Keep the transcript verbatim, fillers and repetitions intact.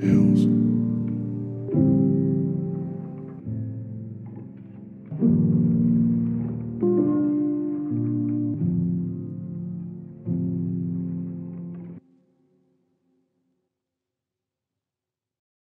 hills.